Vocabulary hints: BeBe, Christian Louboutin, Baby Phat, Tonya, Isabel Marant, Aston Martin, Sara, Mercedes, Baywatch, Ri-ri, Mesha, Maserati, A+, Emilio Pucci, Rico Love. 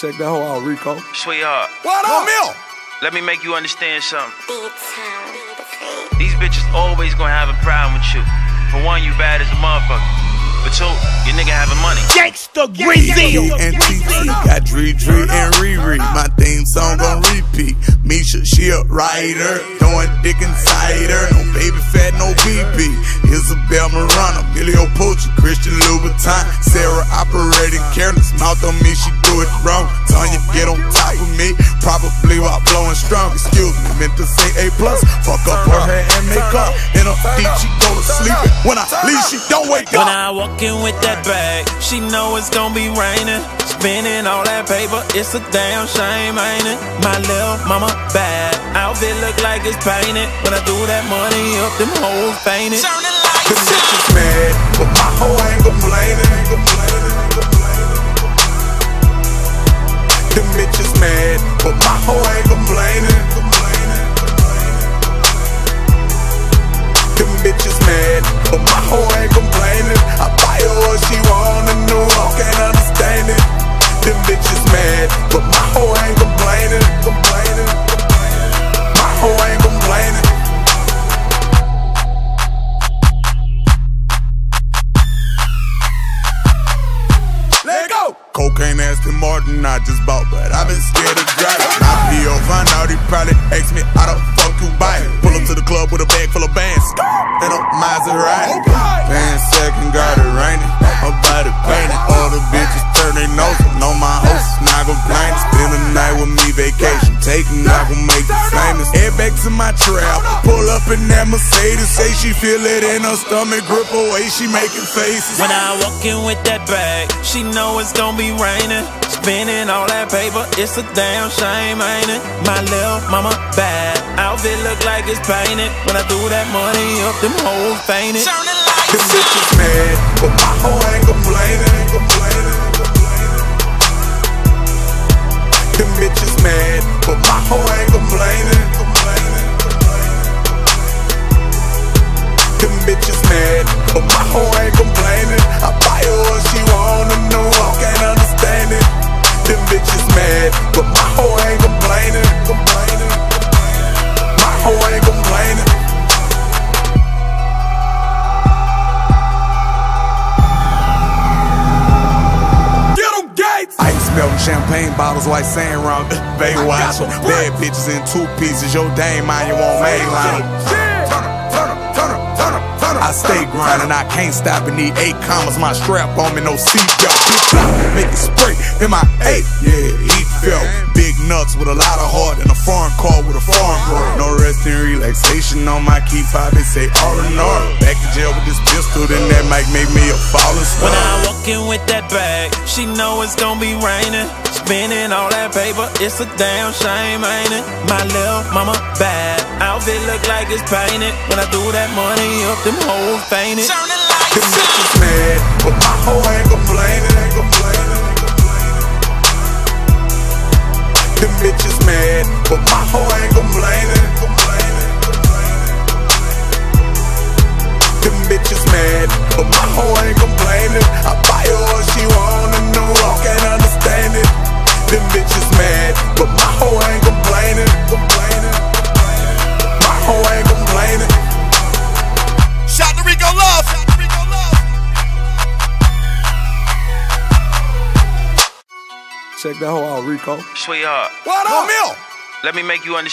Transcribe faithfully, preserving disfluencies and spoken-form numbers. Check that hoe out, Rico. Sweetheart. What up, Mill? Let me make you understand something. These bitches always gonna have a problem with you. For one, you bad as a motherfucker. But two, your nigga having money. Gangsta Grizzly and T C got Ri-ri and Ri-ri. My theme song gon' repeat. Misha, she a writer, throwing dick inside her. No Baby Phat, no B B. Isabel Marant, Emilio Pucci, Christian Louboutin, Sara operating careless. Mouth on me, she do it wrong. Tanya get on top of me, probably while blowing strong. Excuse me, meant to say A plus. Fuck up her hair and makeup. In a deep, she go to sleep. When I leave, she don't wake up. When I walk with that bag, she know it's gonna be raining. Spinning all that paper, it's a damn shame, ain't it? My little mama bad, outfit look like it's painted. When I do that money up, them hoes fainted. Turn the lights up. Bitch is mad, but my hoe ain't complaining. The bitch is mad, but my hoe ain't complaining. The bitch is mad, but my hoe ain't complaining. I buy her what she want and no one can't understand it. Them bitches mad, but my hoe ain't complaining, complaining, complaining. My hoe ain't complaining. Let go! Cocaine ass to Martin I just bought, but I been scared to drive it. My P O find out he probably asked me how the fuck you buy it. Pull up to the club with a bag full of bands and a Maserati. Pan second got it raining, her body painted. All the bitches turn their nose up, know my hoes not complaining. Spend the night with me, vacation taking, I gon' make you famous. Head back to my trap, pull up in that Mercedes. Say she feel it in her stomach, grip away, she making faces. When I walk in with that bag, she know it's gonna be raining. Spinning all that paper, it's a damn shame, ain't it? My little mama bad, outfit look like it's painted. When I do that money up, them hoes fainted. Turn the lights up. The bitch is mad, but my hoe ain't complaining. The bitch is mad, but my hoe ain't complaining. The bitch is mad, but my hoe ain't complaining. I buy her what she want and no one can't understand it. The bitch is mad, but my hoe ain't complaining, complaining. My hoe ain't complaining. Champagne bottles, white sand round Baywatch. Bad bitches in two pieces, your dame mind, you won't mainline. I stay grinding, I can't stop and need eight commas. My strap on me, no seatbelt. Make it spray in my eight, yeah, he felt. Big nuts with a lot of heart and a foreign car with a foreign girl. No rest and relaxation on my key five, they say R and R. Back to jail with this pistol, then that might make me a falling star. When I walk in with that bag, she know it's gonna be raining. Spinning all that paper, it's a damn shame, ain't it? My little mama bad, outfit look like it's painted. When I do that money up, them hoes fainted. Turn the lights up. The bitch is mad, but my hoe ain't complaining. The bitch is mad, but my hoe ain't complaining. The bitch is mad, but my hoe ain't complaining. I buy her what she want and no one can't understand it. The bitch is mad, but my hoe ain't complaining, complaining. My hoe ain't complaining. Shout to Rico Love. Check that hoe out, Rico. Sweetheart. What up, Mill? Let me make you understand.